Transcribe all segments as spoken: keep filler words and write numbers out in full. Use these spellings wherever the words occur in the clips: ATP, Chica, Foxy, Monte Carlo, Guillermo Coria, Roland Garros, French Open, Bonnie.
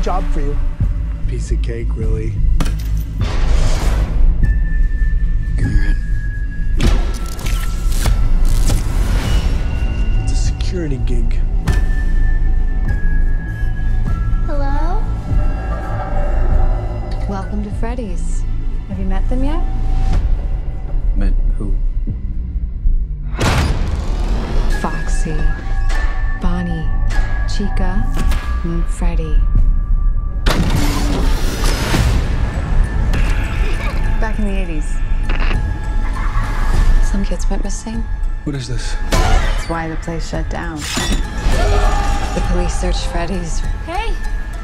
a job for you. Piece of cake, really. It's a security gig. Hello? Welcome to Freddy's. Have you met them yet? Met who? Foxy, Bonnie, Chica, and Freddy. Back in the eighties. Some kids went missing. What is this? That's why the place shut down. The police searched Freddy's. Hey!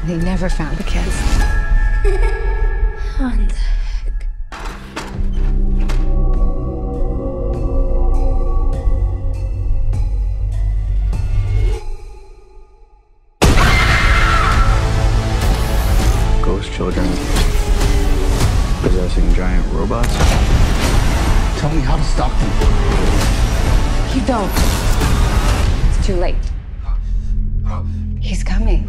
They never found the kids. What the heck? Ghost children possessing giant robots. Tell me how to stop them. You don't. It's too late. He's coming.